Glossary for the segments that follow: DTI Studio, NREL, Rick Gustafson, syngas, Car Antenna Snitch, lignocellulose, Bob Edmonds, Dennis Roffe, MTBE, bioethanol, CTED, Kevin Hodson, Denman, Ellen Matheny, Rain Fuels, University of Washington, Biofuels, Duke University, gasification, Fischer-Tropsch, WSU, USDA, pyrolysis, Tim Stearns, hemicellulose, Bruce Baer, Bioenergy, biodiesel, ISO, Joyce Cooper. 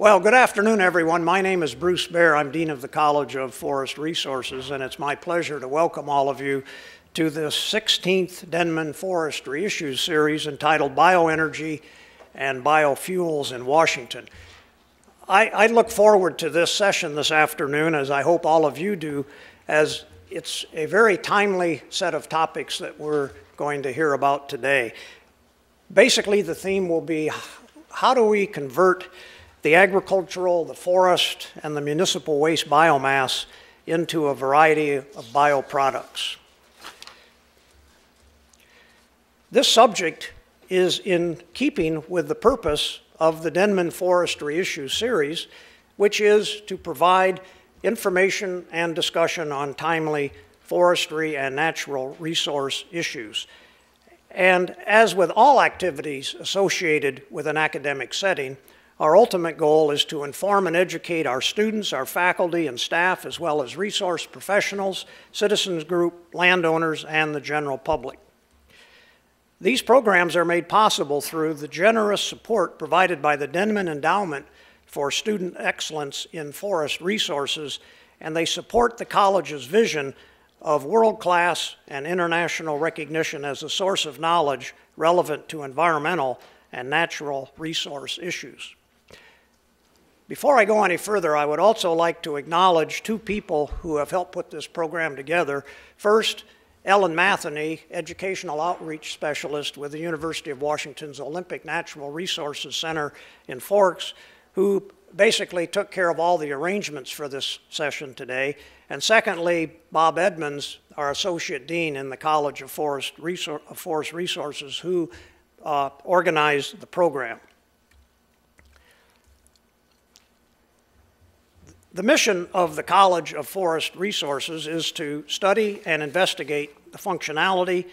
Well, good afternoon, everyone. My name is Bruce Baer. I'm Dean of the College of Forest Resources, and it's my pleasure to welcome all of you to the 16th Denman Forestry Issues series entitled Bioenergy and Biofuels in Washington. I look forward to this session this afternoon, as I hope all of you do, as it's a very timely set of topics that we're going to hear about today. Basically, the theme will be how do we convert the agricultural, the forest, and the municipal waste biomass into a variety of bioproducts. This subject is in keeping with the purpose of the Denman Forestry Issues series, which is to provide information and discussion on timely forestry and natural resource issues. And as with all activities associated with an academic setting, our ultimate goal is to inform and educate our students, our faculty and staff, as well as resource professionals, citizens group, landowners, and the general public. These programs are made possible through the generous support provided by the Denman Endowment for Student Excellence in Forest Resources, and they support the college's vision of world-class and international recognition as a source of knowledge relevant to environmental and natural resource issues. Before I go any further, I would also like to acknowledge two people who have helped put this program together. First, Ellen Matheny, Educational Outreach Specialist with the University of Washington's Olympic Natural Resources Center in Forks, who basically took care of all the arrangements for this session today. And secondly, Bob Edmonds, our Associate Dean in the College of Forest Resources, who organized the program. The mission of the College of Forest Resources is to study and investigate the functionality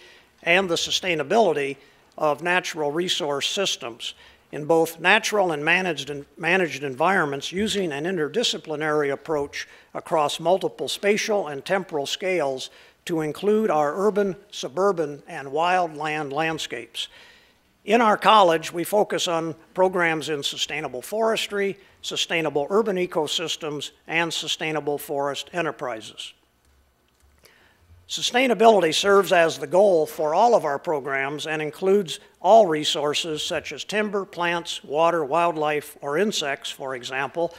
and the sustainability of natural resource systems in both natural and managed environments, using an interdisciplinary approach across multiple spatial and temporal scales to include our urban, suburban, and wildland landscapes. In our college, we focus on programs in sustainable forestry, sustainable urban ecosystems, and sustainable forest enterprises. Sustainability serves as the goal for all of our programs and includes all resources such as timber, plants, water, wildlife, or insects, for example,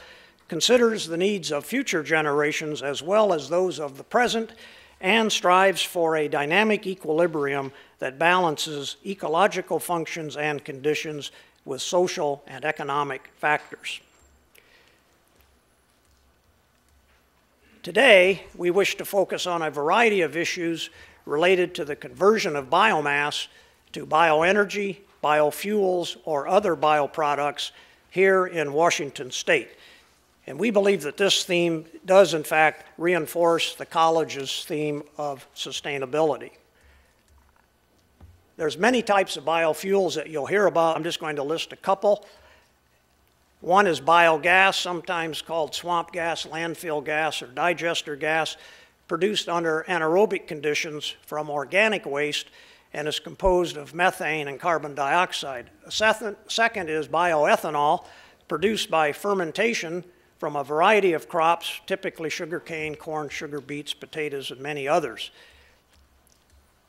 considers the needs of future generations as well as those of the present, and strives for a dynamic equilibrium that balances ecological functions and conditions with social and economic factors. Today, we wish to focus on a variety of issues related to the conversion of biomass to bioenergy, biofuels, or other bioproducts here in Washington State. And we believe that this theme does, in fact, reinforce the college's theme of sustainability. There's many types of biofuels that you'll hear about. I'm just going to list a couple. One is biogas, sometimes called swamp gas, landfill gas, or digester gas, produced under anaerobic conditions from organic waste and is composed of methane and carbon dioxide. A second is bioethanol, produced by fermentation from a variety of crops, typically sugarcane, corn, sugar beets, potatoes, and many others.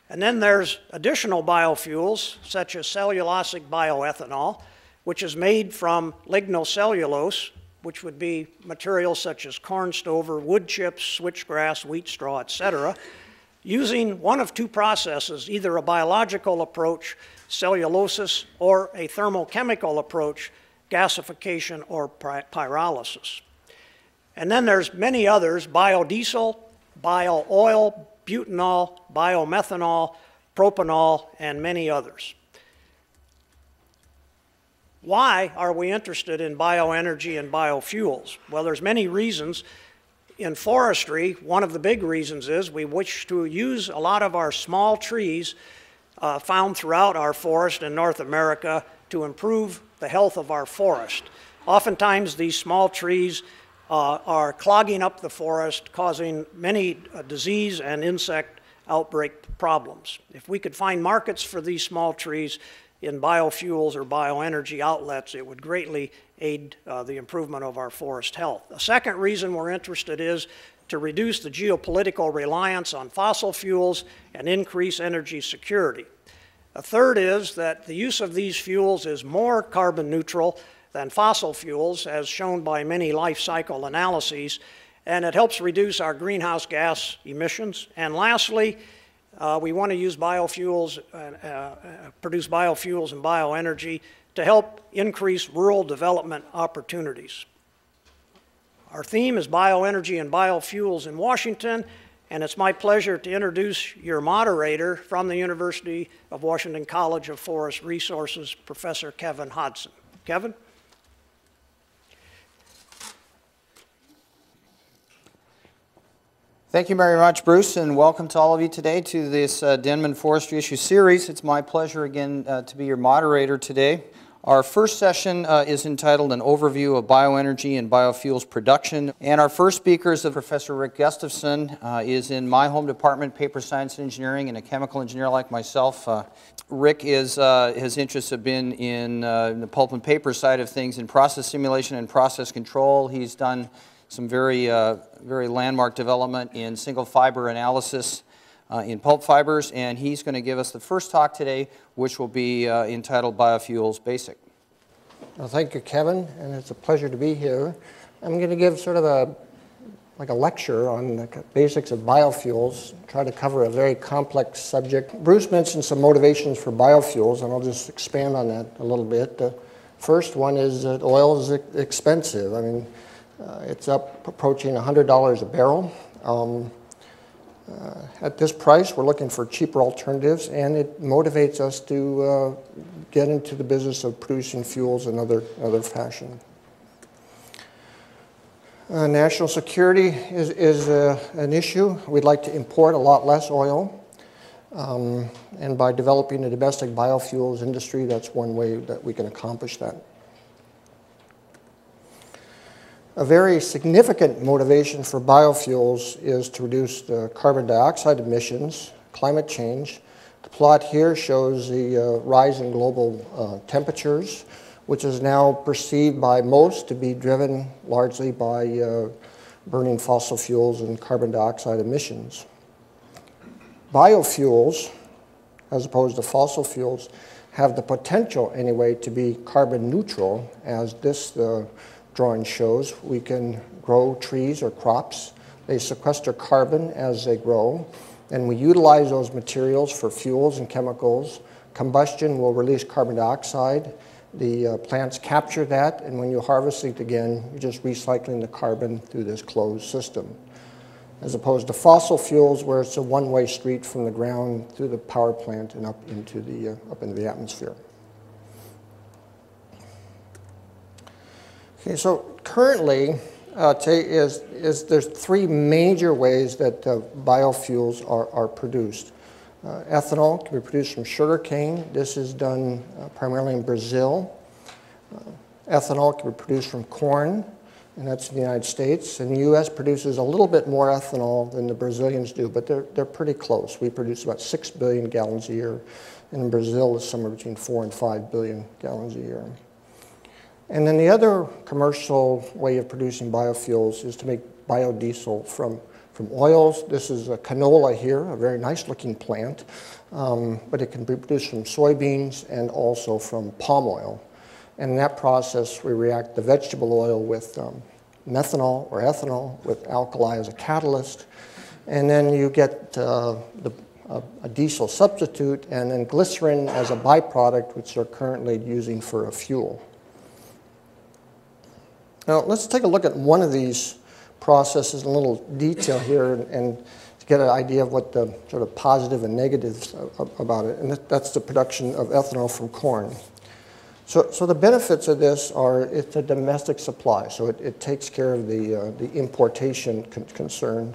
And then there's additional biofuels, such as cellulosic bioethanol, which is made from lignocellulose, which would be materials such as corn stover, wood chips, switchgrass, wheat straw, etc., using one of two processes, either a biological approach, cellulosis, or a thermochemical approach, gasification or pyrolysis. And then there's many others: biodiesel, biooil, butanol, biomethanol, propanol, and many others. Why are we interested in bioenergy and biofuels? Well, there's many reasons. In forestry, one of the big reasons is we wish to use a lot of our small trees found throughout our forest in North America to improve the health of our forest. Oftentimes these small trees are clogging up the forest, causing many disease and insect outbreak problems. If we could find markets for these small trees in biofuels or bioenergy outlets, it would greatly aid the improvement of our forest health. The second reason we're interested is to reduce the geopolitical reliance on fossil fuels and increase energy security. A third is that the use of these fuels is more carbon neutral than fossil fuels, as shown by many life cycle analyses, and it helps reduce our greenhouse gas emissions. And lastly, we want to use biofuels, produce biofuels and bioenergy to help increase rural development opportunities. Our theme is bioenergy and biofuels in Washington, and it's my pleasure to introduce your moderator from the University of Washington College of Forest Resources, Professor Kevin Hodson. Kevin? Thank you very much, Bruce, and welcome to all of you today to this Denman Forestry Issue Series. It's my pleasure again to be your moderator today. Our first session is entitled An Overview of Bioenergy and Biofuels Production. And our first speaker is Professor Rick Gustafson, is in my home department, paper science and engineering, and a chemical engineer like myself. Rick is, his interests have been in the pulp and paper side of things, in process simulation and process control. He's done some very landmark development in single fiber analysis in pulp fibers, and he's going to give us the first talk today, which will be entitled Biofuels Basic. Well, thank you, Kevin, and it's a pleasure to be here. I'm going to give sort of a lecture on the basics of biofuels, try to cover a very complex subject. Bruce mentioned some motivations for biofuels, and I'll just expand on that a little bit. The first one is that oil is expensive. I mean, it's up approaching $100 a barrel. At this price, we're looking for cheaper alternatives, and it motivates us to get into the business of producing fuels in another fashion. National security is an issue. We'd like to import a lot less oil, and by developing a domestic biofuels industry, that's one way that we can accomplish that. A very significant motivation for biofuels is to reduce the carbon dioxide emissions, climate change. The plot here shows the rise in global temperatures, which is now perceived by most to be driven largely by burning fossil fuels and carbon dioxide emissions. Biofuels, as opposed to fossil fuels, have the potential anyway to be carbon neutral, as this drawing shows. We can grow trees or crops. They sequester carbon as they grow, and we utilize those materials for fuels and chemicals. Combustion will release carbon dioxide. The plants capture that, and when you harvest it again, you're just recycling the carbon through this closed system. As opposed to fossil fuels, where it's a one-way street from the ground through the power plant and up into the atmosphere. Okay, so currently, there's three major ways that biofuels are produced. Ethanol can be produced from sugarcane. This is done primarily in Brazil. Ethanol can be produced from corn, and that's in the United States. And the U.S. produces a little bit more ethanol than the Brazilians do, but they're pretty close. We produce about 6 billion gallons a year, and in Brazil it's somewhere between 4 and 5 billion gallons a year. And then the other commercial way of producing biofuels is to make biodiesel from oils. This is a canola here, a very nice looking plant, but it can be produced from soybeans and also from palm oil. And in that process, we react the vegetable oil with methanol or ethanol with alkali as a catalyst. And then you get a diesel substitute and then glycerin as a byproduct, which they're currently using for a fuel. Now, let's take a look at one of these processes in a little detail here and to get an idea of what the sort of positive and negatives about it. And that's the production of ethanol from corn. So the benefits of this are it's a domestic supply. So it takes care of the importation concern.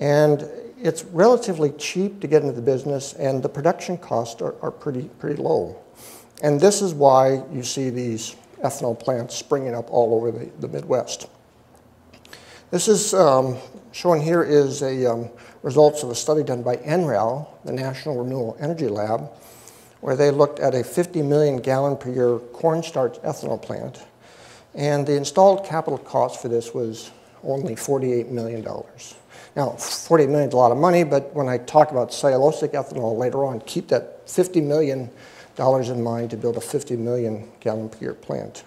And it's relatively cheap to get into the business, and the production costs are pretty low. And this is why you see these ethanol plants springing up all over the Midwest. This is shown here is a results of a study done by NREL, the National Renewable Energy Lab, where they looked at a 50 million gallon per year cornstarch ethanol plant. And the installed capital cost for this was only $48 million. Now, $48 million is a lot of money, but when I talk about cellulosic ethanol later on, keep that $50 million in mind to build a 50 million gallon per year plant.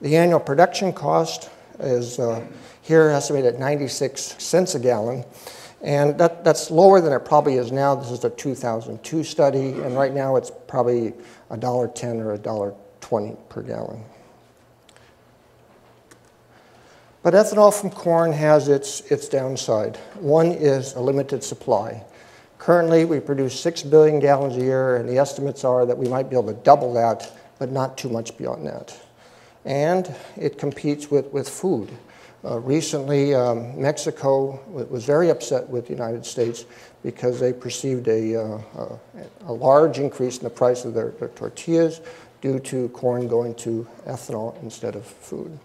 The annual production cost is here estimated at 96 cents a gallon, and that's lower than it probably is now. This is the 2002 study, and right now it's probably $1.10 or $1.20 per gallon. But ethanol from corn has its downside. One is a limited supply. Currently, we produce 6 billion gallons a year, and the estimates are that we might be able to double that, but not too much beyond that. And it competes with food. Recently, Mexico was very upset with the United States because they perceived a large increase in the price of their tortillas due to corn going to ethanol instead of food.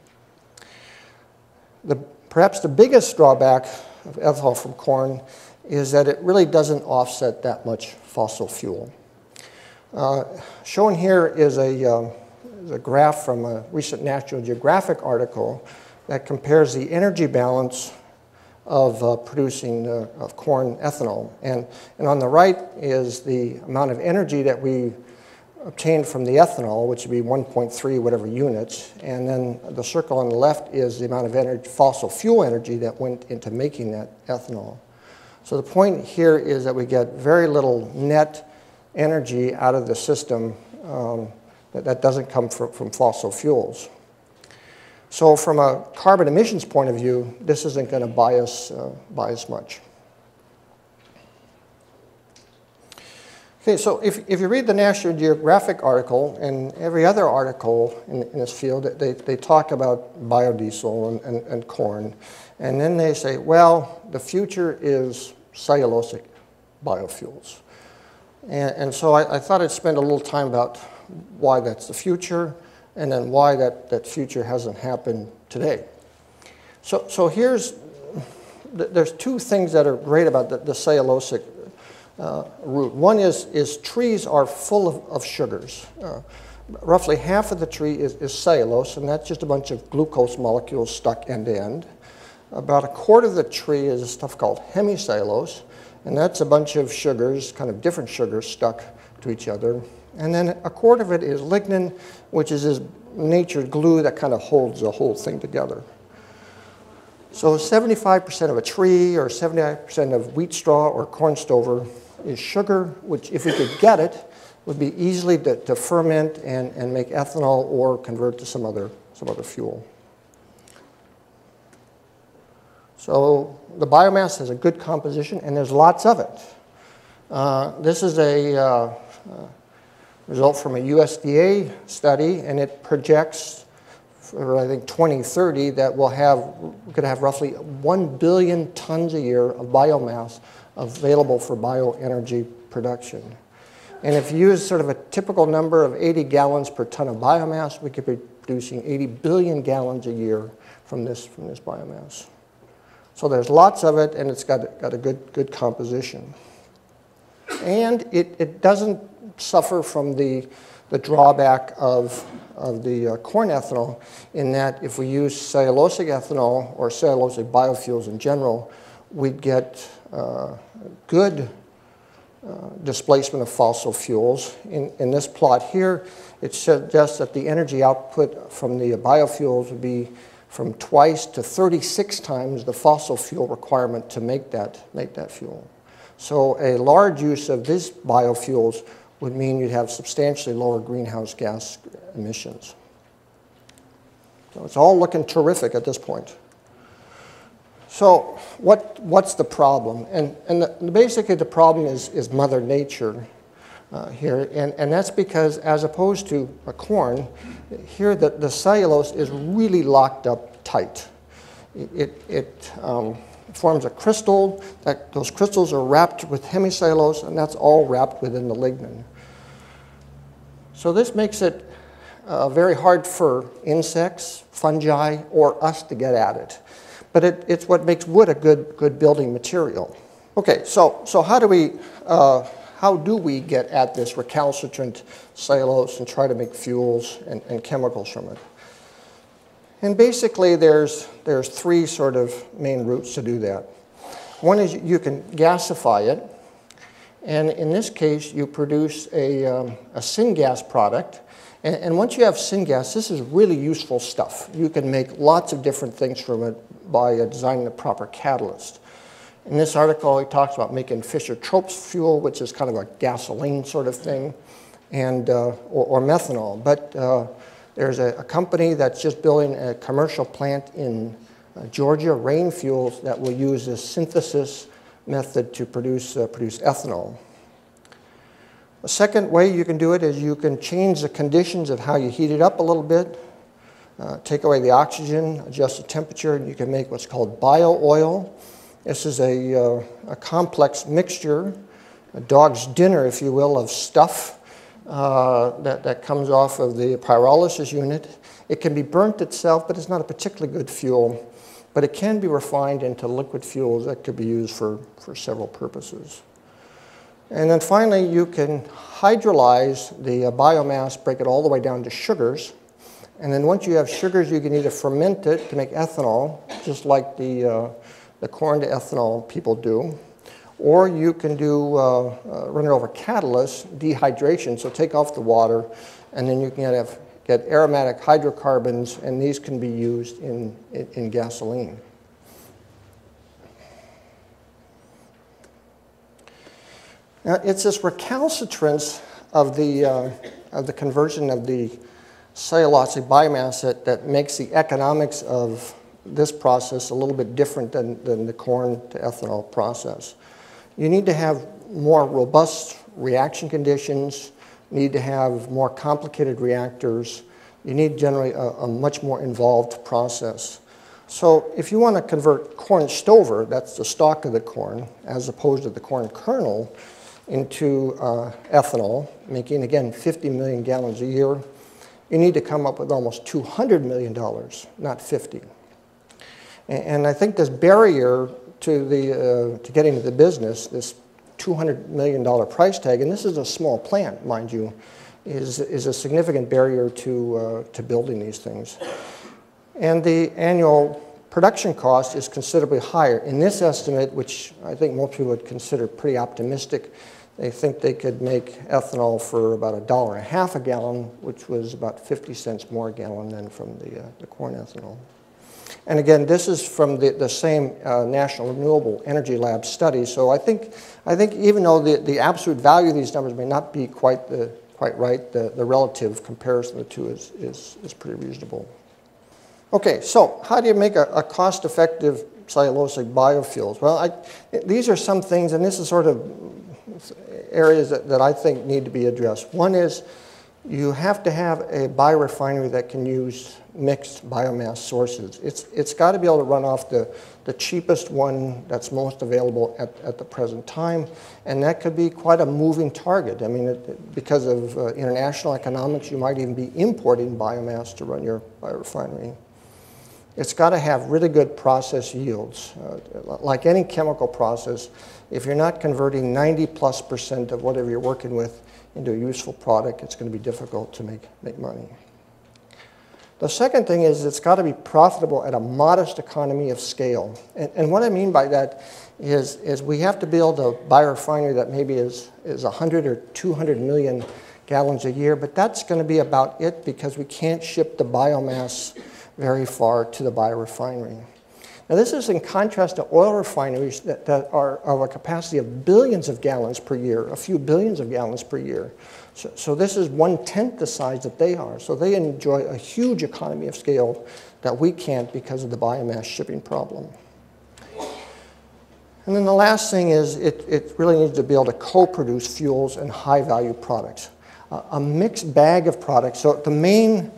Perhaps the biggest drawback of ethanol from corn is that it really doesn't offset that much fossil fuel. Shown here is a graph from a recent National Geographic article that compares the energy balance of producing of corn ethanol. And on the right is the amount of energy that we obtained from the ethanol, which would be 1.3 whatever units, and then the circle on the left is the amount of energy, fossil fuel energy that went into making that ethanol. So the point here is that we get very little net energy out of the system that doesn't come from fossil fuels. So from a carbon emissions point of view, this isn't going to buy us much. Okay, so if you read the National Geographic article and every other article in this field, they talk about biodiesel and corn. And then they say, well, the future is cellulosic biofuels. And so I thought I'd spend a little time about why that's the future and then why that future hasn't happened today. So there's two things that are great about the cellulosic route. One is trees are full of sugars. Roughly half of the tree is cellulose, and that's just a bunch of glucose molecules stuck end to end. About a quarter of the tree is stuff called hemicellulose, and that's a bunch of sugars, kind of different sugars stuck to each other. And then a quarter of it is lignin, which is this natured glue that kind of holds the whole thing together. So 75% of a tree or 75% of wheat straw or corn stover is sugar, which if we could get it, would be easily to ferment and make ethanol or convert to some other fuel. So the biomass has a good composition, and there's lots of it. This is a result from a USDA study, and it projects, for I think 2030, that we're going to have roughly 1 billion tons a year of biomass available for bioenergy production. And if you use sort of a typical number of 80 gallons per ton of biomass, we could be producing 80 billion gallons a year from this biomass. So there's lots of it, and it's got a good composition. And it doesn't suffer from the drawback of the corn ethanol, in that if we use cellulosic ethanol or cellulosic biofuels in general, we'd get good displacement of fossil fuels. In this plot here, it suggests that the energy output from the biofuels would be from twice to 36 times the fossil fuel requirement to make that fuel. So a large use of these biofuels would mean you'd have substantially lower greenhouse gas emissions. So it's all looking terrific at this point. So what's the problem? And basically the problem is Mother Nature here, and that's because as opposed to a corn, here the cellulose is really locked up tight. It forms a crystal. Those crystals are wrapped with hemicellulose, and that's all wrapped within the lignin. So this makes it very hard for insects, fungi, or us to get at it. But it's what makes wood a good building material. Okay, so how do we get at this recalcitrant cellulose and try to make fuels and chemicals from it? And basically there's three sort of main routes to do that. One is you can gasify it, and in this case you produce a syngas product. And once you have syngas, this is really useful stuff. You can make lots of different things from it by designing the proper catalyst. In this article, he talks about making Fischer-Tropsch fuel, which is kind of a gasoline sort of thing, and, or methanol. But there's a company that's just building a commercial plant in Georgia, Rain Fuels, that will use this synthesis method to produce ethanol. A second way you can do it is you can change the conditions of how you heat it up a little bit, take away the oxygen, adjust the temperature, and you can make what's called bio-oil. This is a complex mixture, a dog's dinner, if you will, of stuff that comes off of the pyrolysis unit. It can be burnt itself, but it's not a particularly good fuel. But it can be refined into liquid fuels that could be used for several purposes. And then finally, you can hydrolyze the biomass, break it all the way down to sugars. And then once you have sugars, you can either ferment it to make ethanol, just like the corn to ethanol people do, or you can do run it over catalyst dehydration, so take off the water, and then you can get aromatic hydrocarbons, and these can be used in gasoline. Now, it's this recalcitrance of the conversion of the cellulosic biomass that makes the economics of this process a little bit different than the corn to ethanol process. You need to have more robust reaction conditions, you need to have more complicated reactors, you need generally a much more involved process. So if you want to convert corn stover, that's the stalk of the corn, as opposed to the corn kernel, into ethanol, making again 50 million gallons a year, you need to come up with almost $200 million, not 50. And I think this barrier to getting to the business, this $200 million price tag, and this is a small plant, mind you, is a significant barrier to building these things. And the annual production cost is considerably higher. In this estimate, which I think most people would consider pretty optimistic, they think they could make ethanol for about $1.50 a gallon, which was about 50 cents more a gallon than from the corn ethanol. And again, this is from the same National Renewable Energy Lab study. So I think even though the absolute value of these numbers may not be quite right, the relative comparison of the two is pretty reasonable. Okay, so how do you make a cost-effective cellulosic biofuels? Well, these are some things, and this is sort of areas that I think need to be addressed. One is you have to have a biorefinery that can use mixed biomass sources. It's got to be able to run off the cheapest one that's most available at the present time, and that could be quite a moving target. I mean, because of international economics, you might even be importing biomass to run your biorefinery. It's got to have really good process yields. Like any chemical process, if you're not converting 90+% of whatever you're working with into a useful product, it's going to be difficult to make money. The second thing is it's got to be profitable at a modest economy of scale. And what I mean by that is we have to build a biorefinery that maybe is 100 or 200 million gallons a year, but that's going to be about it because we can't ship the biomass very far to the biorefinery. Now, this is in contrast to oil refineries that are of a capacity of billions of gallons per year, a few billions of gallons per year. So this is 1/10 the size that they are. So they enjoy a huge economy of scale that we can't because of the biomass shipping problem. And then the last thing is it really needs to be able to co-produce fuels and high-value products. A mixed bag of products. So the main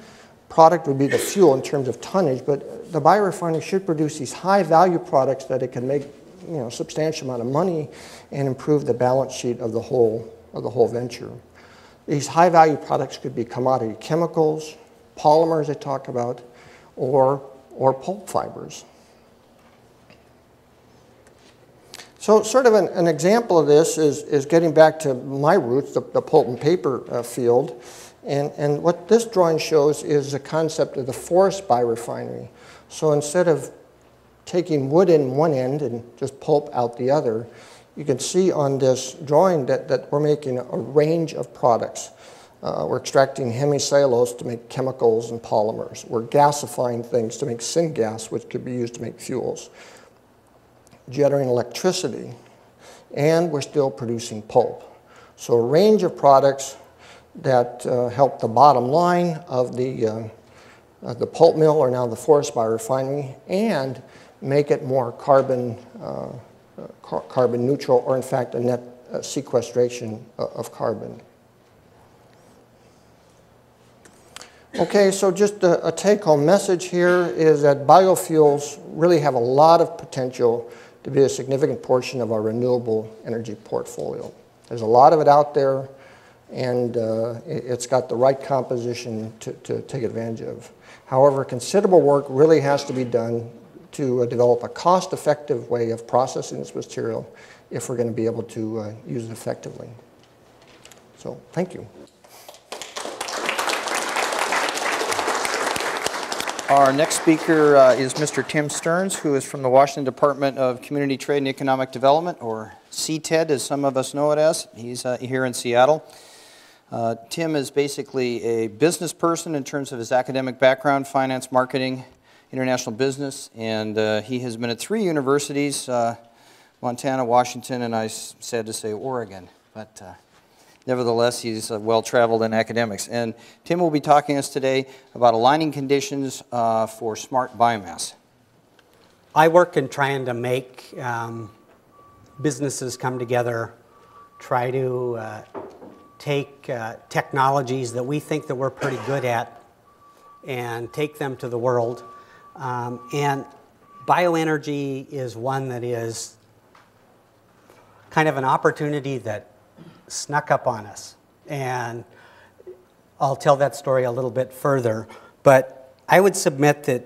product would be the fuel in terms of tonnage, but the biorefinery should produce these high-value products that it can make, you know, a substantial amount of money and improve the balance sheet of the whole venture. These high-value products could be commodity chemicals, polymers they talk about, or pulp fibers. So sort of an example of this is getting back to my roots, the pulp and paper field. And what this drawing shows is the concept of the forest biorefinery. So instead of taking wood in one end and just pulp out the other, you can see on this drawing that we're making a range of products. We're extracting hemicellulose to make chemicals and polymers. We're gasifying things to make syngas, which could be used to make fuels, generating electricity, and we're still producing pulp. So a range of products that help the bottom line of the pulp mill are now the forest biorefinery, and make it more carbon neutral, or in fact a net sequestration of carbon. Okay, so just a take-home message here is that biofuels really have a lot of potential to be a significant portion of our renewable energy portfolio. There's a lot of it out there, and it's got the right composition to take advantage of. However, considerable work really has to be done to develop a cost-effective way of processing this material if we're going to be able to use it effectively. So, thank you. Our next speaker is Mr. Tim Stearns, who is from the Washington Department of Community, Trade, and Economic Development, or CTED, as some of us know it as. He's here in Seattle. Tim is basically a business person in terms of his academic background, finance, marketing, international business, and he has been at 3 universities, Montana, Washington, and I'm sad to say Oregon, but nevertheless, he's well-traveled in academics. And Tim will be talking to us today about aligning conditions for smart biomass. I work in trying to make businesses come together, try to take technologies that we think that we're pretty good at and take them to the world. And bioenergy is one that is kind of an opportunity that snuck up on us, and I'll tell that story a little bit further, but I would submit that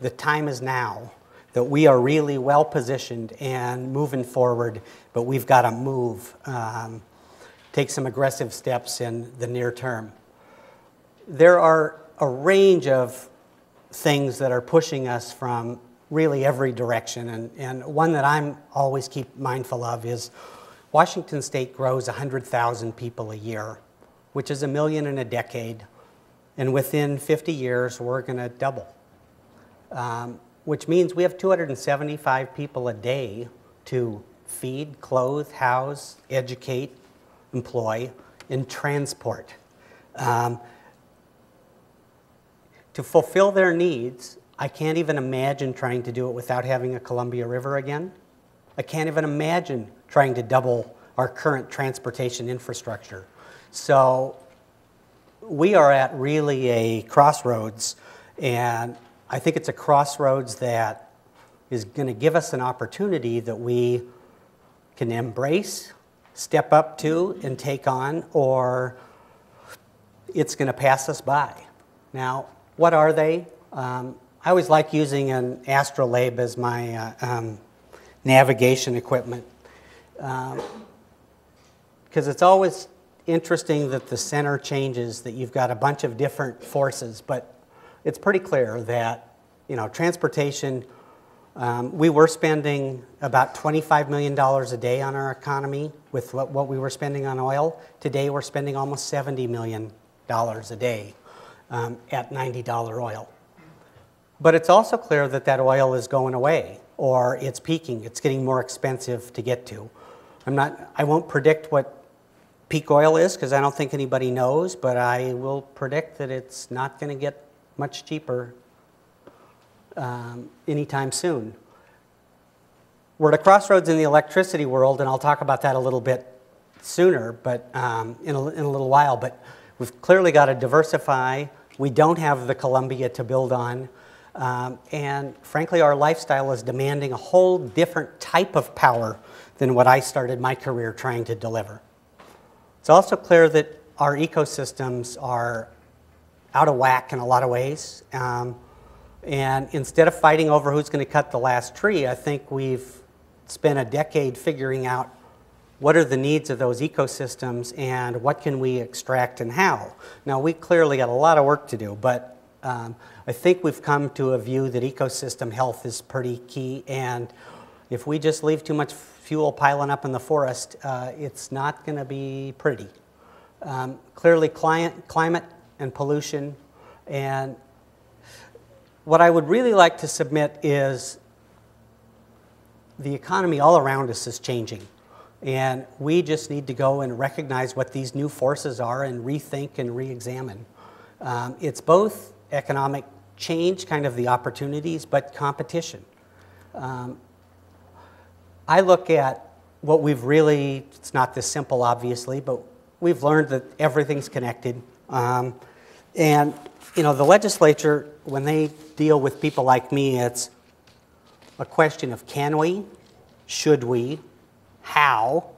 the time is now, that we are really well positioned and moving forward, but we've got to move, take some aggressive steps in the near term. There are a range of things that are pushing us from really every direction, and one that I'm always keep mindful of is Washington State grows 100,000 people a year, which is 1 million in a decade, and within 50 years we're going to double, which means we have 275 people a day to feed, clothe, house, educate, employ, and transport. To fulfill their needs, I can't even imagine trying to do it without having a Columbia River again. I can't even imagine trying to double our current transportation infrastructure. So we are at really a crossroads, and I think it's a crossroads that is going to give us an opportunity that we can embrace, step up to, and take on, or it's going to pass us by. Now, what are they? I always like using an astrolabe as my navigation equipment, because it's always interesting that the center changes, that you've got a bunch of different forces, but it's pretty clear that, you know, transportation, we were spending about $25 million a day on our economy with what we were spending on oil. Today we're spending almost $70 million a day at $90 oil. But it's also clear that that oil is going away, or it's peaking, it's getting more expensive to get to. I won't predict what peak oil is, because I don't think anybody knows, but I will predict that it's not going to get much cheaper anytime soon. We're at a crossroads in the electricity world, and I'll talk about that a little bit sooner, but in a little while, but we've clearly got to diversify. We don't have the Columbia to build on. And frankly, our lifestyle is demanding a whole different type of power than what I started my career trying to deliver. It's also clear that our ecosystems are out of whack in a lot of ways. And instead of fighting over who's going to cut the last tree, I think we've spent a decade figuring out what are the needs of those ecosystems and what can we extract and how? Now, we clearly got a lot of work to do, but I think we've come to a view that ecosystem health is pretty key, and if we just leave too much fuel piling up in the forest, it's not going to be pretty. Clearly, climate and pollution, and what I would really like to submit is the economy all around us is changing, and we just need to go and recognize what these new forces are and rethink and re-examine. It's both economic change, kind of the opportunities, but competition. I look at what we've really, it's not this simple obviously, but we've learned that everything's connected. And you know, the legislature, when they deal with people like me, it's a question of can we, should we, how,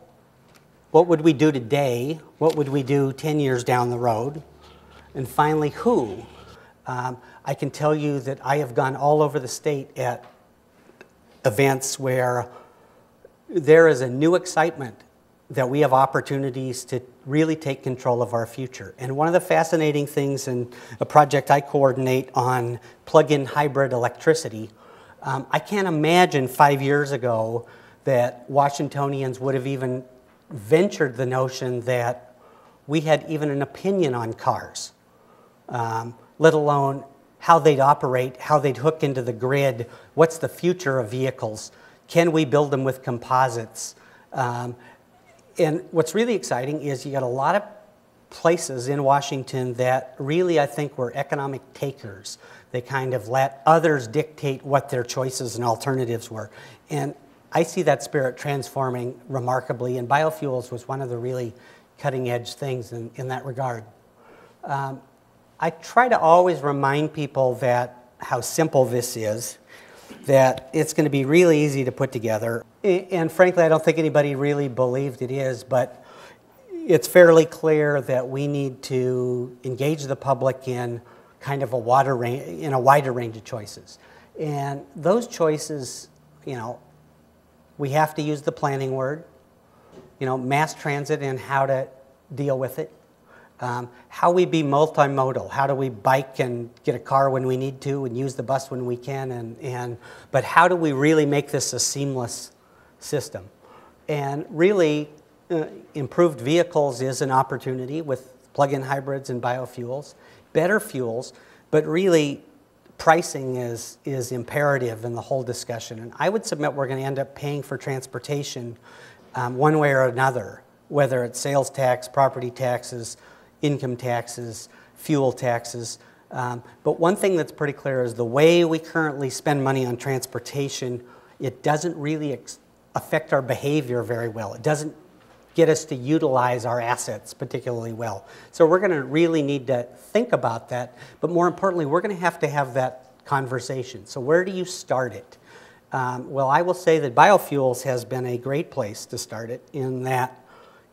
what would we do today, what would we do 10 years down the road, and finally who. I can tell you that I have gone all over the state at events where there is a new excitement that we have opportunities to really take control of our future. And one of the fascinating things in a project I coordinate on plug-in hybrid electricity, I can't imagine 5 years ago that Washingtonians would have even ventured the notion that we had even an opinion on cars, let alone how they'd operate, how they'd hook into the grid, what's the future of vehicles, can we build them with composites. And what's really exciting is you got a lot of places in Washington that really, I think, were economic takers. They kind of let others dictate what their choices and alternatives were. And I see that spirit transforming remarkably, and biofuels was one of the really cutting-edge things in that regard. I try to always remind people that how simple this is, that it's going to be really easy to put together. And frankly, I don't think anybody really believed it is, but it's fairly clear that we need to engage the public in kind of a wider range of choices. And those choices, you know, we have to use the planning word, you know, mass transit and how to deal with it. How we be multimodal, how do we bike and get a car when we need to and use the bus when we can, but how do we really make this a seamless system? And really, improved vehicles is an opportunity with plug-in hybrids and biofuels, better fuels, but really pricing is imperative in the whole discussion. And I would submit we're going to end up paying for transportation one way or another, whether it's sales tax, property taxes, income taxes, fuel taxes. But one thing that's pretty clear is the way we currently spend money on transportation, it doesn't really affect our behavior very well. It doesn't get us to utilize our assets particularly well. So we're going to really need to think about that. But more importantly, we're going to have that conversation. So where do you start it? Well, I will say that biofuels has been a great place to start it, in that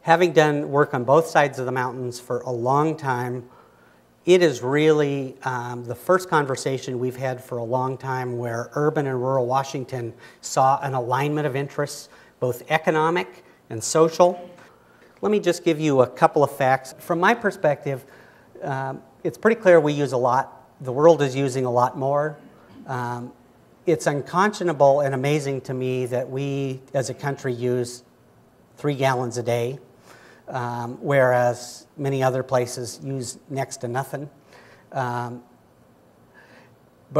having done work on both sides of the mountains for a long time, it is really the first conversation we've had for a long time where urban and rural Washington saw an alignment of interests, both economic and social. Let me just give you a couple of facts. From my perspective, it's pretty clear we use a lot. The world is using a lot more. It's unconscionable and amazing to me that we as a country use 3 gallons a day, whereas many other places use next to nothing. But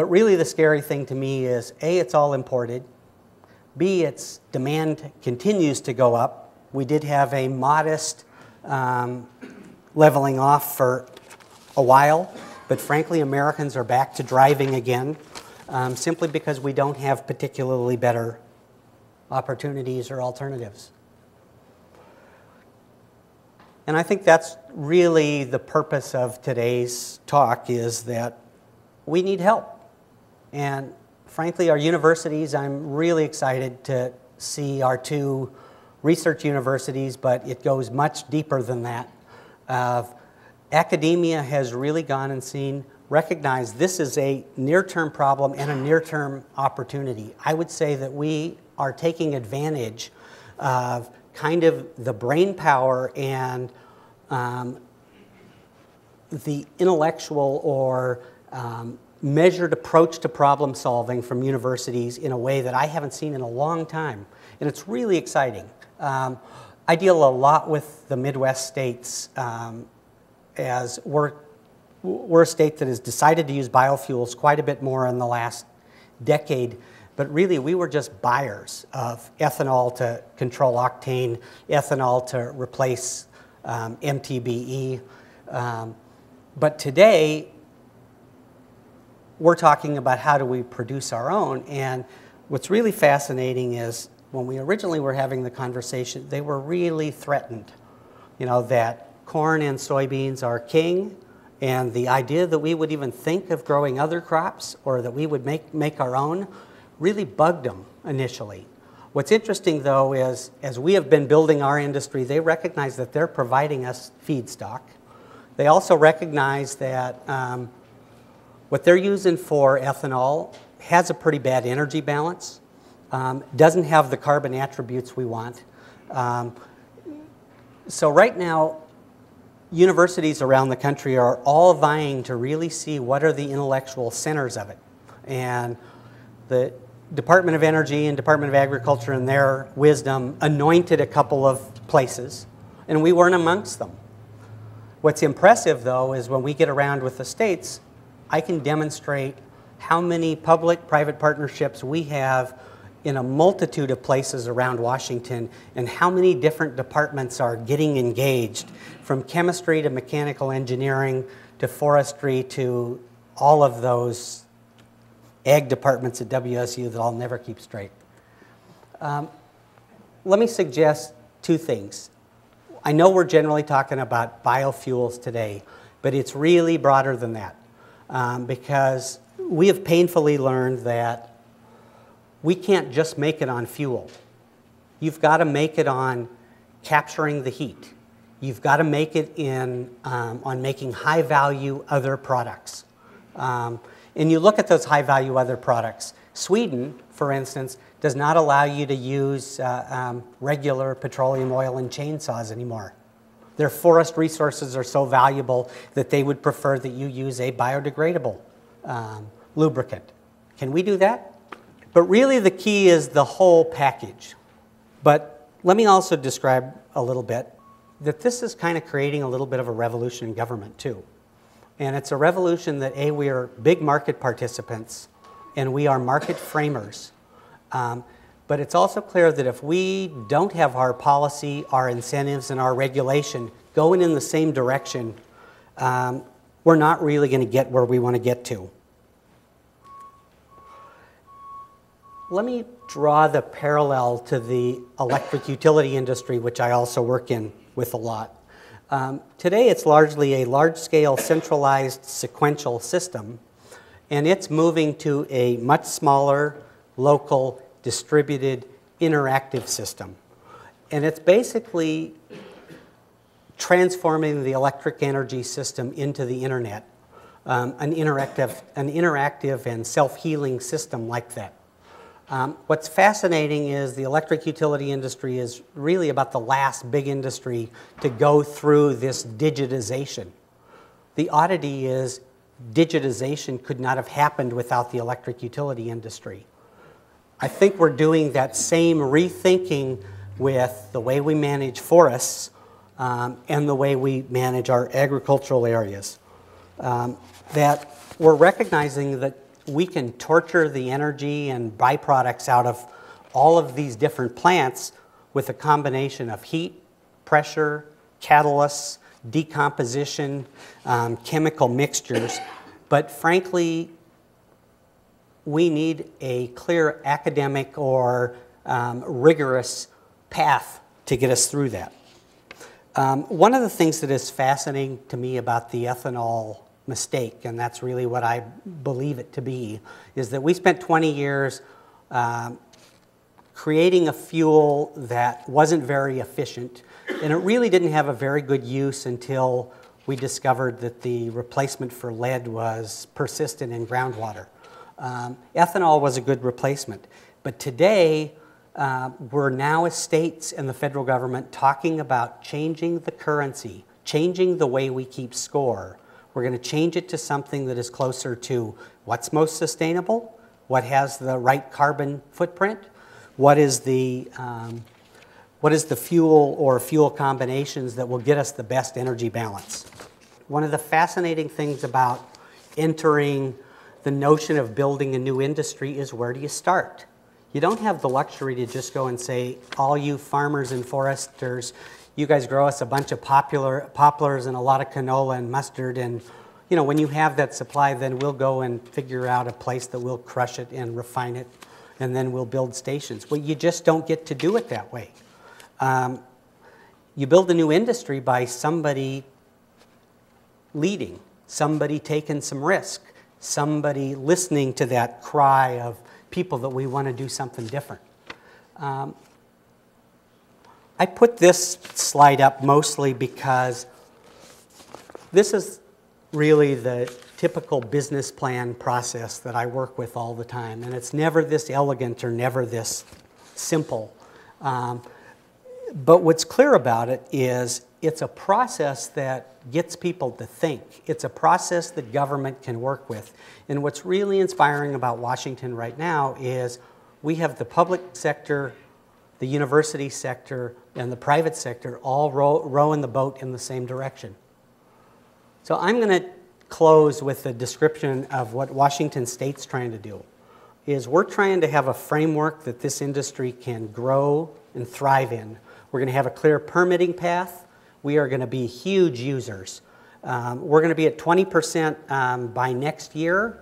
really the scary thing to me is, A, it's all imported. B, its demand continues to go up. We did have a modest leveling off for a while, but frankly, Americans are back to driving again, simply because we don't have particularly better opportunities or alternatives. And I think that's really the purpose of today's talk, is that we need help. And frankly, our universities, I'm really excited to see our two research universities, but it goes much deeper than that. Academia has really gone and seen, recognized this is a near-term problem and a near-term opportunity. I would say that we are taking advantage of kind of the brain power and the intellectual or measured approach to problem solving from universities in a way that I haven't seen in a long time. And it's really exciting. I deal a lot with the Midwest states as we're a state that has decided to use biofuels quite a bit more in the last decade. But really, we were just buyers of ethanol to control octane, ethanol to replace MTBE. But today, we're talking about how do we produce our own. And what's really fascinating is when we originally were having the conversation, they were really threatened, you know, that corn and soybeans are king. And the idea that we would even think of growing other crops or that we would make our own really bugged them initially. What's interesting, though, is as we have been building our industry, they recognize that they're providing us feedstock. They also recognize that what they're using for ethanol has a pretty bad energy balance, doesn't have the carbon attributes we want. So right now, universities around the country are all vying to really see what are the intellectual centers of it. And the Department of Energy and Department of Agriculture, in their wisdom, anointed a couple of places, and we weren't amongst them. What's impressive, though, is when we get around with the states, I can demonstrate how many public-private partnerships we have in a multitude of places around Washington and how many different departments are getting engaged, from chemistry to mechanical engineering to forestry to all of those ag departments at WSU that I'll never keep straight. Let me suggest two things. I know we're generally talking about biofuels today, but it's really broader than that. Because we have painfully learned that we can't just make it on fuel. You've got to make it on capturing the heat. You've got to make it in, on making high-value other products. And you look at those high-value other products. Sweden, for instance, does not allow you to use regular petroleum oil and chainsaws anymore. Their forest resources are so valuable that they would prefer that you use a biodegradable lubricant. Can we do that? But really the key is the whole package. But let me also describe a little bit that this is kind of creating a little bit of a revolution in government too. And it's a revolution that A, we are big market participants and we are market framers. But it's also clear that if we don't have our policy, our incentives, and our regulation going in the same direction, we're not really going to get where we want to get to. Let me draw the parallel to the electric utility industry, which I also work in with a lot. Today, it's largely a large-scale, centralized, sequential system, and it's moving to a much smaller, local, distributed, interactive system. And it's basically transforming the electric energy system into the internet, an interactive and self-healing system like that. What's fascinating is the electric utility industry is really about the last big industry to go through this digitization. The oddity is digitization could not have happened without the electric utility industry. I think we're doing that same rethinking with the way we manage forests and the way we manage our agricultural areas. That we're recognizing that we can torture the energy and byproducts out of all of these different plants with a combination of heat, pressure, catalysts, decomposition, chemical mixtures. But frankly, we need a clear academic or rigorous path to get us through that. One of the things that is fascinating to me about the ethanol mistake, and that's really what I believe it to be, is that we spent 20 years creating a fuel that wasn't very efficient, and it really didn't have a very good use until we discovered that the replacement for lead was persistent in groundwater. Ethanol was a good replacement, but today We're now as states and the federal government talking about changing the currency, changing the way we keep score. We're going to change it to something that is closer to what's most sustainable, what has the right carbon footprint, what is the fuel or fuel combinations that will get us the best energy balance. One of the fascinating things about entering the notion of building a new industry is, where do you start? You don't have the luxury to just go and say, all you farmers and foresters, you guys grow us a bunch of poplars and a lot of canola and mustard, and you know, when you have that supply, then we'll go and figure out a place that we'll crush it and refine it, and then we'll build stations. Well, you just don't get to do it that way. You build a new industry by somebody leading, somebody taking some risk, somebody listening to that cry of people that we want to do something different. I put this slide up mostly because this is really the typical business plan process that I work with all the time, and it's never this elegant or never this simple. But what's clear about it is it's a process that gets people to think. It's a process that government can work with. And what's really inspiring about Washington right now is we have the public sector, the university sector, and the private sector all rowing the boat in the same direction. So I'm going to close with a description of what Washington State's trying to do. Is we're trying to have a framework that this industry can grow and thrive in. We're going to have a clear permitting path. We are going to be huge users. We're going to be at 20% by next year.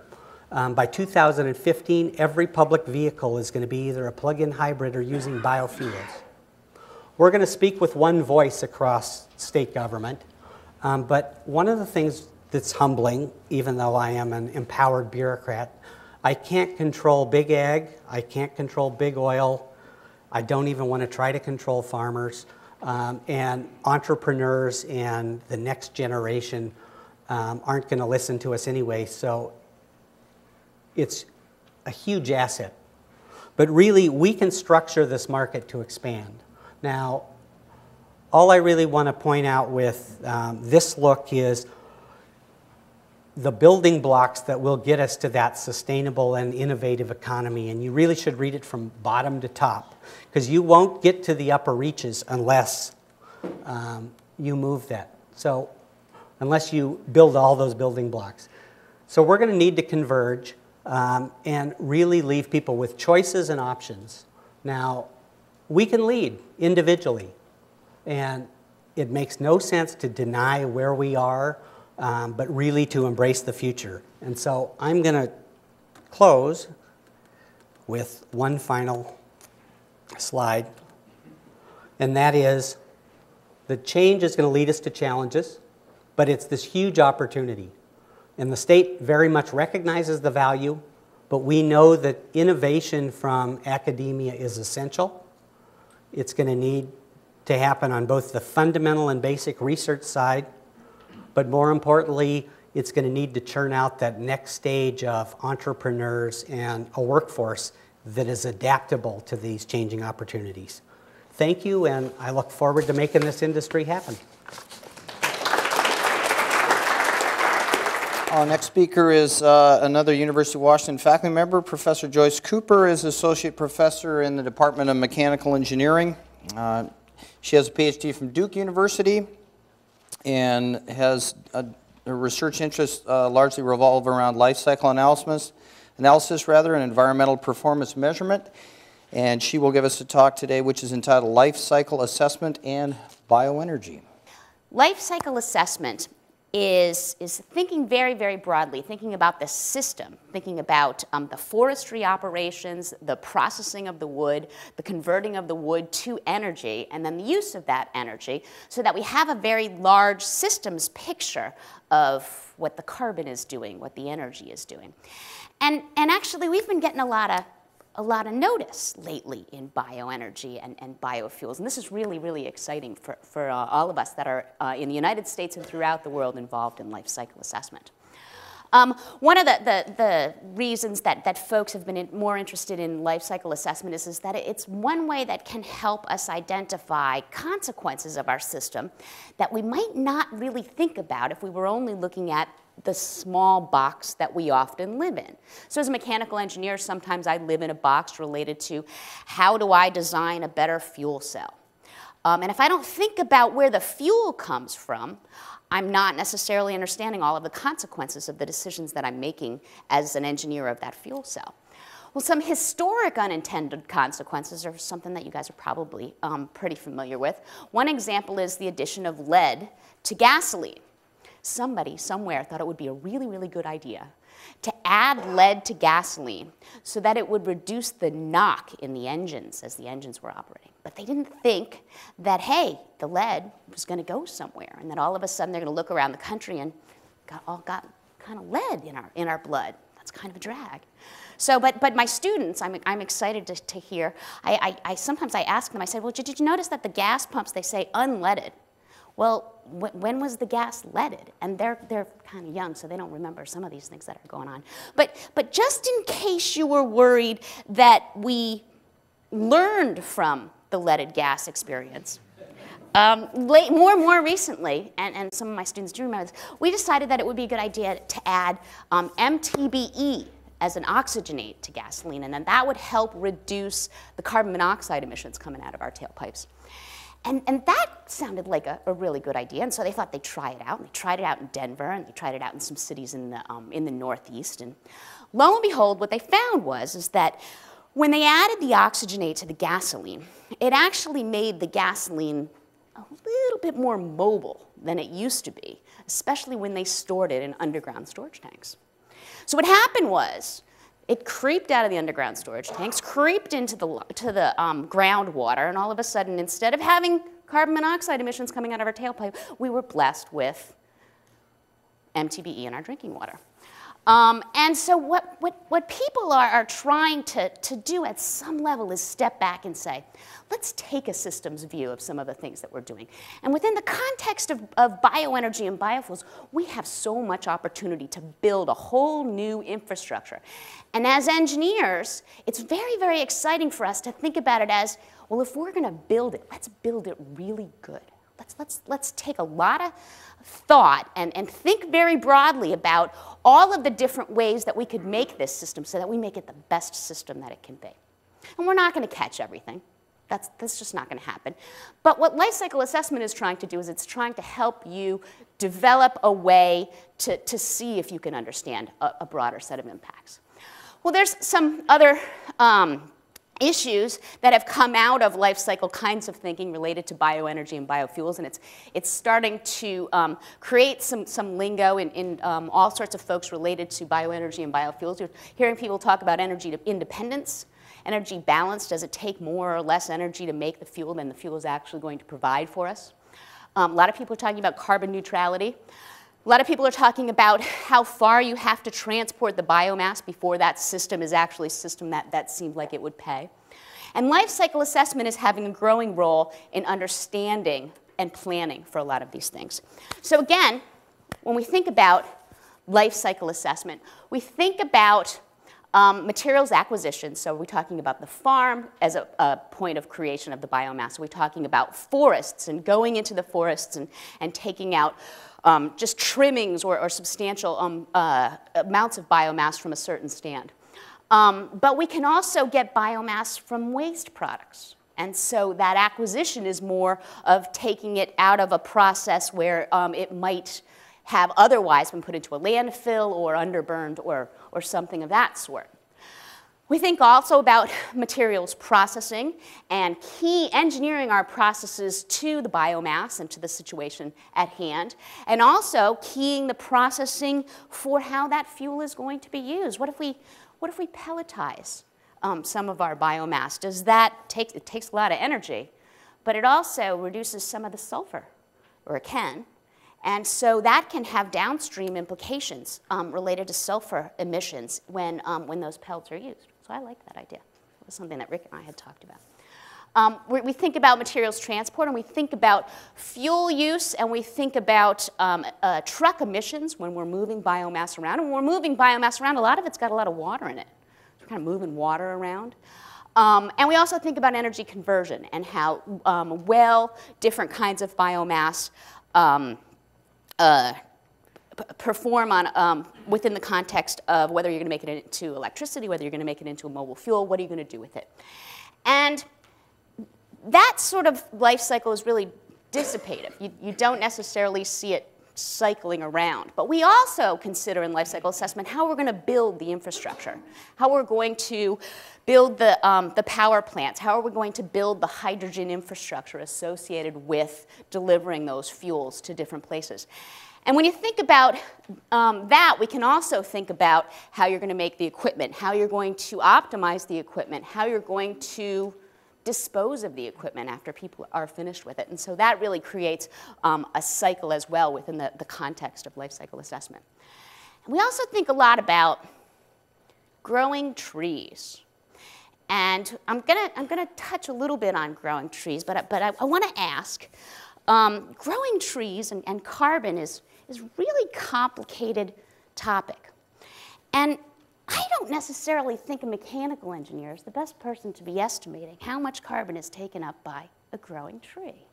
By 2015, every public vehicle is going to be either a plug-in hybrid or using biofuels. We're going to speak with one voice across state government. But one of the things that's humbling, even though I am an empowered bureaucrat, I can't control big ag, I can't control big oil, I don't even want to try to control farmers and entrepreneurs, and the next generation aren't going to listen to us anyway, so it's a huge asset. But really, we can structure this market to expand. Now, all I really want to point out with this look is the building blocks that will get us to that sustainable and innovative economy. And you really should read it from bottom to top, because you won't get to the upper reaches unless you move that. So unless you build all those building blocks. So we're going to need to converge and really leave people with choices and options. Now, we can lead individually. And it makes no sense to deny where we are, but really to embrace the future. And so I'm going to close with one final slide. And that is, the change is going to lead us to challenges, but it's this huge opportunity. And the state very much recognizes the value, but we know that innovation from academia is essential. It's going to need to happen on both the fundamental and basic research side, but more importantly, it's going to need to churn out that next stage of entrepreneurs and a workforce that is adaptable to these changing opportunities. Thank you, and I look forward to making this industry happen. Our next speaker is another University of Washington faculty member. Professor Joyce Cooper is Associate Professor in the Department of Mechanical Engineering. She has a PhD from Duke University and has her research interests largely revolve around life cycle analysis and environmental performance measurement. And she will give us a talk today which is entitled Life Cycle Assessment and Bioenergy. Life cycle assessment is thinking very, very broadly, thinking about the system, thinking about the forestry operations, the processing of the wood, the converting of the wood to energy, and then the use of that energy, so that we have a very large systems picture of what the carbon is doing, what the energy is doing. And actually, we've been getting a lot of notice lately in bioenergy and biofuels. And this is really, really exciting for all of us that are in the United States and throughout the world involved in life cycle assessment. One of the reasons that folks have been more interested in life cycle assessment is that it's one way that can help us identify consequences of our system that we might not really think about if we were only looking at the small box that we often live in. So as a mechanical engineer, sometimes I live in a box related to how do I design a better fuel cell? And if I don't think about where the fuel comes from, I'm not necessarily understanding all of the consequences of the decisions that I'm making as an engineer of that fuel cell. Well, some historic unintended consequences are something that you guys are probably pretty familiar with. One example is the addition of lead to gasoline. Somebody somewhere thought it would be a really, really good idea to add lead to gasoline so that it would reduce the knock in the engines as the engines were operating. But they didn't think that, hey, the lead was going to go somewhere, and that all of a sudden they're going to look around the country and all got kind of lead in our blood. That's kind of a drag. So, but my students, I'm excited to hear. I sometimes I ask them. I said, well, did you notice that the gas pumps, they say unleaded? Well, when was the gas leaded? And they're kind of young, so they don't remember some of these things that are going on. But just in case you were worried that we learned from the leaded gas experience, more recently, and some of my students do remember this, we decided that it would be a good idea to add MTBE as an oxygenate to gasoline, and then that would help reduce the carbon monoxide emissions coming out of our tailpipes. And that sounded like a really good idea, and so they thought they'd try it out. And they tried it out in Denver, and they tried it out in some cities in the Northeast. And lo and behold, what they found was that when they added the oxygenate to the gasoline, it actually made the gasoline a little bit more mobile than it used to be, especially when they stored it in underground storage tanks. So what happened was, it creeped out of the underground storage tanks, creeped into the groundwater, and all of a sudden, instead of having carbon monoxide emissions coming out of our tailpipe, we were blessed with MTBE in our drinking water. And so what people are trying to do at some level is step back and say, let's take a systems view of some of the things that we're doing. And within the context of bioenergy and biofuels, we have so much opportunity to build a whole new infrastructure. And as engineers, it's very, very exciting for us to think about it as, well, if we're going to build it, let's build it really good. Let's take a lot of thought and think very broadly about all of the different ways that we could make this system so that we make it the best system that it can be. And we're not going to catch everything. That's just not going to happen. But what life cycle assessment is trying to do is it's trying to help you develop a way to see if you can understand a broader set of impacts. Well, there's some other issues that have come out of life cycle kinds of thinking related to bioenergy and biofuels, and it's starting to create some lingo in all sorts of folks related to bioenergy and biofuels. You're hearing people talk about energy independence, energy balance. Does it take more or less energy to make the fuel than the fuel is actually going to provide for us? A lot of people are talking about carbon neutrality. A lot of people are talking about how far you have to transport the biomass before that system is actually a system that seemed like it would pay. And life cycle assessment is having a growing role in understanding and planning for a lot of these things. So again, when we think about life cycle assessment, we think about materials acquisition. So we're talking about the farm as a point of creation of the biomass. We're talking about forests and going into the forests and taking out just trimmings or substantial amounts of biomass from a certain stand. But we can also get biomass from waste products. And so that acquisition is more of taking it out of a process where it might have otherwise been put into a landfill or underburned or something of that sort. We think also about materials processing and engineering our processes to the biomass and to the situation at hand, and also keying the processing for how that fuel is going to be used. What if we pelletize some of our biomass? Does that take? It takes a lot of energy, but it also reduces some of the sulfur, or it can. And so that can have downstream implications related to sulfur emissions when those pellets are used. So I like that idea. It was something that Rick and I had talked about. We think about materials transport, and we think about fuel use, and we think about truck emissions when we're moving biomass around. And when we're moving biomass around, a lot of it's got a lot of water in it. So we're kind of moving water around. And we also think about energy conversion and how well different kinds of biomass perform on, within the context of whether you're going to make it into electricity, whether you're going to make it into a mobile fuel, what are you going to do with it? And that sort of life cycle is really dissipative. You don't necessarily see it cycling around. But we also consider in life cycle assessment how we're going to build the infrastructure, how we're going to build the power plants, how are we going to build the hydrogen infrastructure associated with delivering those fuels to different places. And when you think about that, we can also think about how you're going to make the equipment, how you're going to optimize the equipment, how you're going to dispose of the equipment after people are finished with it. And so that really creates a cycle as well within the context of life cycle assessment. And we also think a lot about growing trees. And I'm gonna touch a little bit on growing trees, but I want to ask, growing trees and carbon is really complicated topic. And I don't necessarily think a mechanical engineer is the best person to be estimating how much carbon is taken up by a growing tree.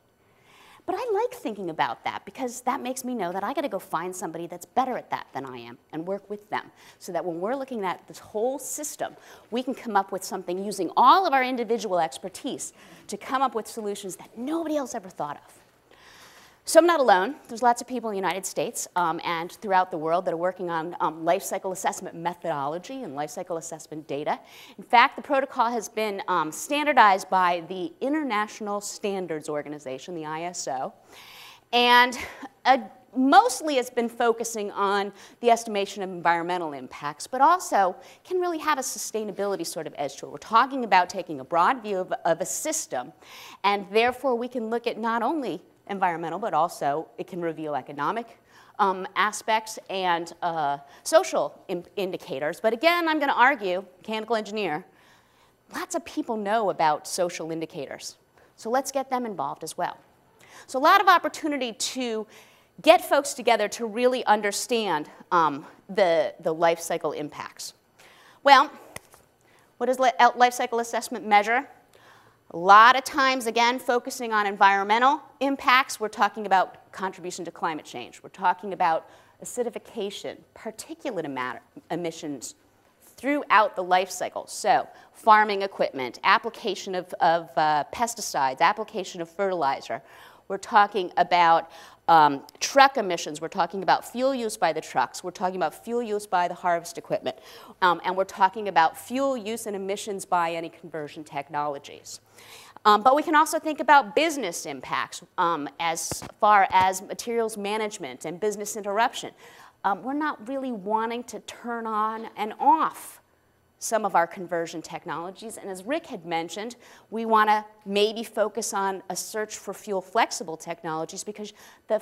But I like thinking about that because that makes me know that I got to go find somebody that's better at that than I am and work with them so that when we're looking at this whole system, we can come up with something using all of our individual expertise to come up with solutions that nobody else ever thought of. So I'm not alone. There's lots of people in the United States and throughout the world that are working on life cycle assessment methodology and life cycle assessment data. In fact, the protocol has been standardized by the International Standards Organization, the ISO, and mostly it's been focusing on the estimation of environmental impacts, but also can really have a sustainability sort of edge to it. We're talking about taking a broad view of a system, and therefore we can look at not only environmental, but also it can reveal economic aspects and social indicators. But again, I'm going to argue, mechanical engineer, lots of people know about social indicators. So let's get them involved as well. So a lot of opportunity to get folks together to really understand the life cycle impacts. Well, what does life cycle assessment measure? A lot of times, again, focusing on environmental impacts, we're talking about contribution to climate change. We're talking about acidification, particulate matter emissions throughout the life cycle. So farming equipment, application of pesticides, application of fertilizer. We're talking about truck emissions. We're talking about fuel use by the trucks. We're talking about fuel use by the harvest equipment. And we're talking about fuel use and emissions by any conversion technologies. But we can also think about business impacts as far as materials management and business interruption. We're not really wanting to turn on and off some of our conversion technologies. And as Rick had mentioned, we want to maybe focus on a search for fuel flexible technologies because the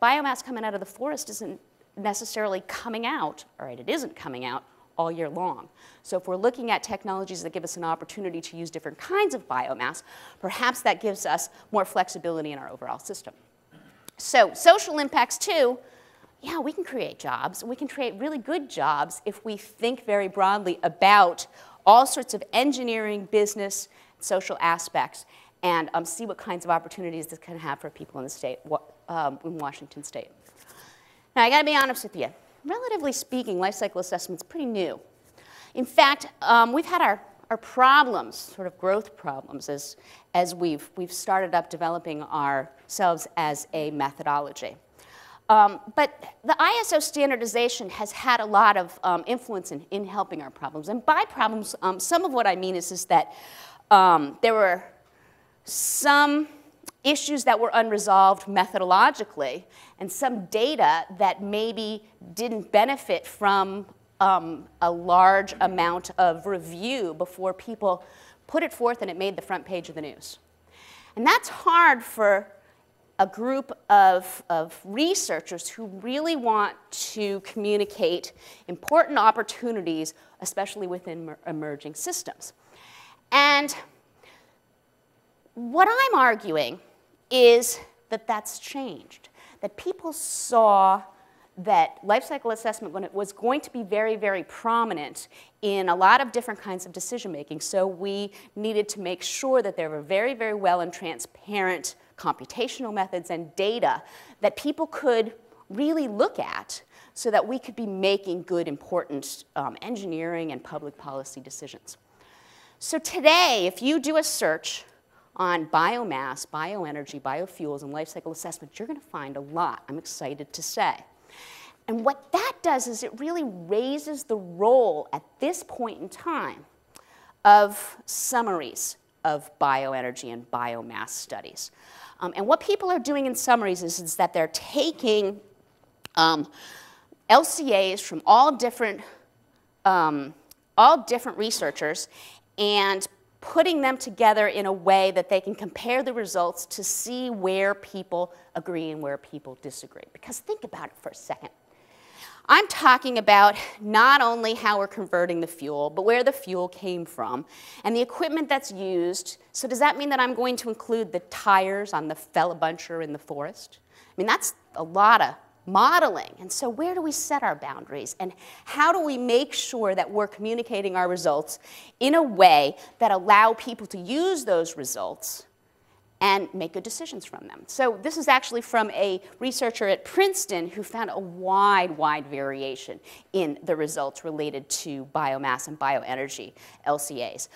biomass coming out of the forest isn't necessarily coming out, all right, it isn't coming out all year long. So if we're looking at technologies that give us an opportunity to use different kinds of biomass, perhaps that gives us more flexibility in our overall system. So social impacts too. Yeah, we can create jobs. We can create really good jobs if we think very broadly about all sorts of engineering, business, social aspects, and see what kinds of opportunities this can have for people in the state, in Washington State. Now, I got to be honest with you. Relatively speaking, life cycle assessment's pretty new. In fact, we've had our problems, sort of growth problems, as we've started up developing ourselves as a methodology. But the ISO standardization has had a lot of influence in helping our problems. And by problems, some of what I mean is that there were some issues that were unresolved methodologically and some data that maybe didn't benefit from a large amount of review before people put it forth and it made the front page of the news. And that's hard for a group of researchers who really want to communicate important opportunities, especially within emerging systems. And What I'm arguing is that that's changed, that people saw that life cycle assessment when it was going to be very, very prominent in a lot of different kinds of decision making. So we needed to make sure that there were very, very well and transparent computational methods and data that people could really look at so that we could be making good, important engineering and public policy decisions. So today, if you do a search on biomass, bioenergy, biofuels, and life cycle assessment, you're going to find a lot, I'm excited to say. And what that does is it really raises the role at this point in time of summaries of bioenergy and biomass studies. And what people are doing in summaries is that they're taking LCAs from all different researchers and putting them together in a way that they can compare the results to see where people agree and where people disagree. Because think about it for a second. I'm talking about not only how we're converting the fuel, but where the fuel came from and the equipment that's used. So does that mean that I'm going to include the tires on the fellabuncher in the forest? I mean, that's a lot of modeling. And so where do we set our boundaries? And how do we make sure that we're communicating our results in a way that allow people to use those results and make good decisions from them? So this is actually from a researcher at Princeton who found a wide, wide variation in the results related to biomass and bioenergy LCAs.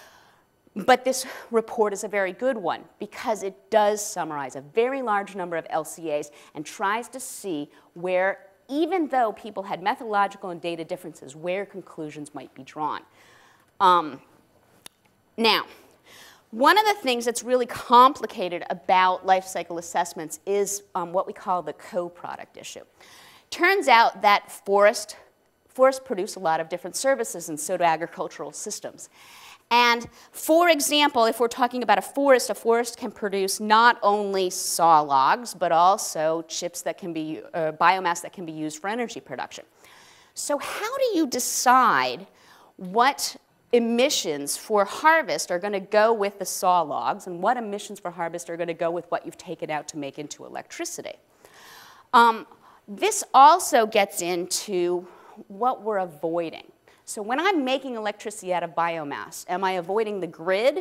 But this report is a very good one because it does summarize a very large number of LCAs and tries to see where, even though people had methodological and data differences, where conclusions might be drawn. Now, one of the things that's really complicated about life cycle assessments is what we call the co-product issue. Turns out that forests produce a lot of different services, and so do agricultural systems. And for example, if we're talking about a forest can produce not only saw logs, but also chips that can be, biomass that can be used for energy production. So how do you decide what emissions for harvest are going to go with the saw logs, and what emissions for harvest are going to go with what you've taken out to make into electricity? This also gets into what we're avoiding. So when I'm making electricity out of biomass, am I avoiding the grid,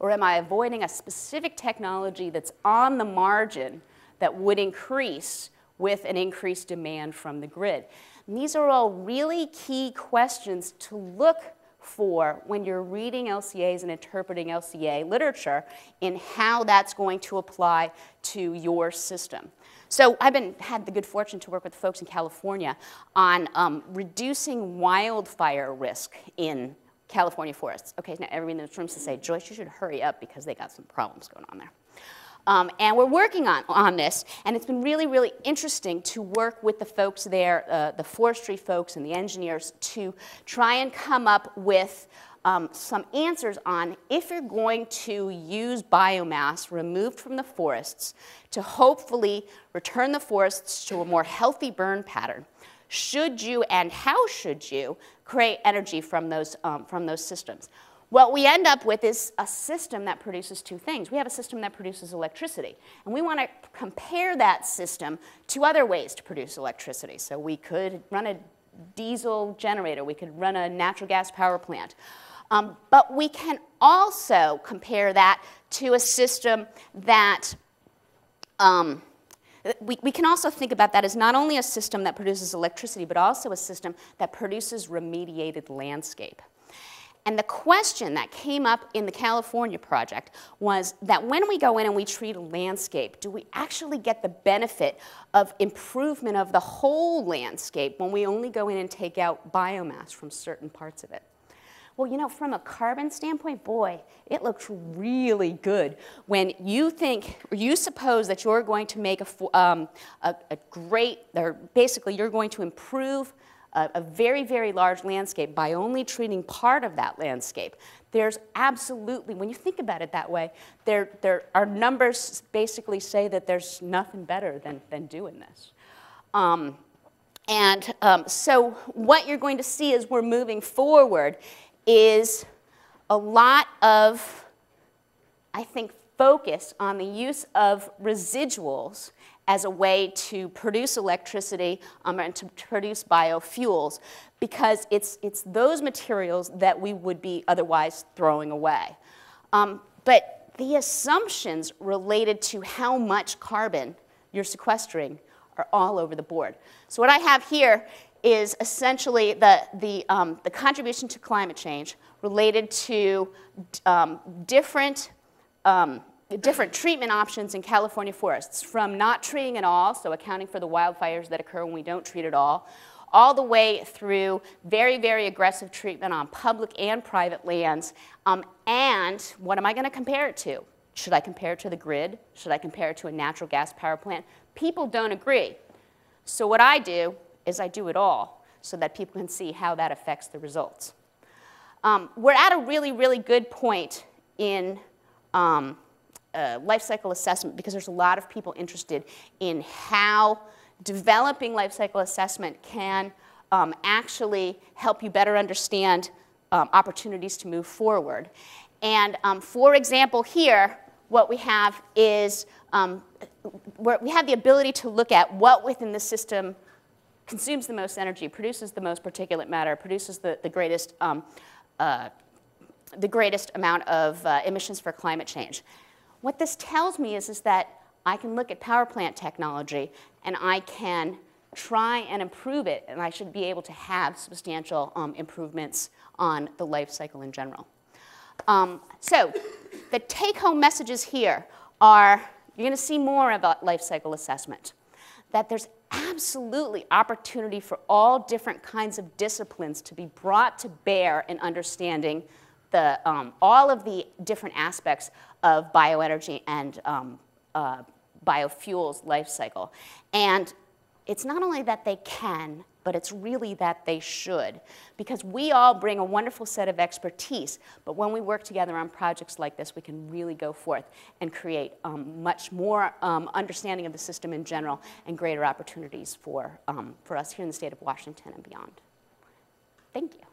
or am I avoiding a specific technology that's on the margin that would increase with an increased demand from the grid? And these are all really key questions to look for when you're reading LCAs and interpreting LCA literature in how that's going to apply to your system. So I've had the good fortune to work with folks in California on reducing wildfire risk in California forests. Okay, now everyone in this room says, Joyce, you should hurry up because they got some problems going on there. And we're working on this, and it's been really, really interesting to work with the folks there, the forestry folks and the engineers, to try and come up with some answers on if you're going to use biomass removed from the forests to hopefully return the forests to a more healthy burn pattern. Should you and how should you create energy from those systems? What we end up with is a system that produces two things. We have a system that produces electricity, and we want to compare that system to other ways to produce electricity. So we could run a diesel generator, we could run a natural gas power plant, but we can also compare that to a system that we can also think about that as not only a system that produces electricity, but also a system that produces remediated landscape. And the question that came up in the California project was that when we go in and we treat a landscape, do we actually get the benefit of improvement of the whole landscape when we only go in and take out biomass from certain parts of it? Well, you know, from a carbon standpoint, boy, it looks really good when you think, or you suppose that you're going to make a great, or basically you're going to improve a very, very large landscape by only treating part of that landscape. There's absolutely, when you think about it that way, there are numbers basically say that there's nothing better than doing this. So what you're going to see as we're moving forward is a lot of, I think, focused on the use of residuals as a way to produce electricity and to produce biofuels, because it's those materials that we would be otherwise throwing away. But the assumptions related to how much carbon you're sequestering are all over the board. So what I have here is essentially the contribution to climate change related to different treatment options in California forests, from not treating at all, so accounting for the wildfires that occur when we don't treat at all the way through very, very aggressive treatment on public and private lands. And what am I going to compare it to? Should I compare it to the grid? Should I compare it to a natural gas power plant? People don't agree. So what I do is I do it all so that people can see how that affects the results. We're at a really, really good point in life cycle assessment, because there's a lot of people interested in how developing life cycle assessment can actually help you better understand opportunities to move forward. And for example, here, what we have is we have the ability to look at what within the system consumes the most energy, produces the most particulate matter, produces the greatest amount of emissions for climate change. What this tells me is that I can look at power plant technology and I can try and improve it, and I should be able to have substantial improvements on the life cycle in general. So the take-home messages here are, you're going to see more about life cycle assessment, that there's absolutely opportunity for all different kinds of disciplines to be brought to bear in understanding the, all of the different aspects of bioenergy and biofuels life cycle. And it's not only that they can, but it's really that they should, because we all bring a wonderful set of expertise, but when we work together on projects like this, we can really go forth and create much more understanding of the system in general and greater opportunities for us here in the state of Washington and beyond. Thank you.